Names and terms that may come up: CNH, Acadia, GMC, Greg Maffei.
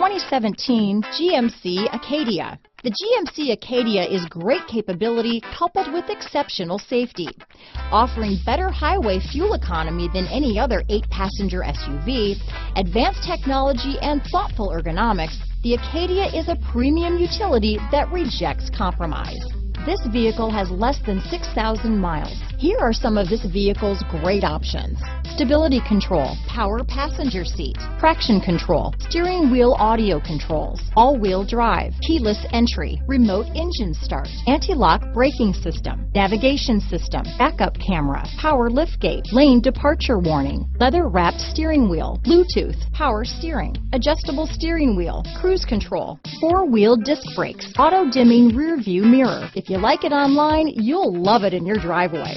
2017 GMC Acadia. The GMC Acadia is great capability coupled with exceptional safety, offering better highway fuel economy than any other 8-passenger SUV, advanced technology and thoughtful ergonomics. The Acadia is a premium utility that rejects compromise. This vehicle has less than 6,000 miles. Here are some of this vehicle's great options: stability control, power passenger seat, traction control, steering wheel audio controls, all-wheel drive, keyless entry, remote engine start, anti-lock braking system, navigation system, backup camera, power liftgate, lane departure warning, leather-wrapped steering wheel, Bluetooth, power steering, adjustable steering wheel, cruise control, four-wheel disc brakes, auto-dimming rear-view mirror. If you like it online, you'll love it in your driveway.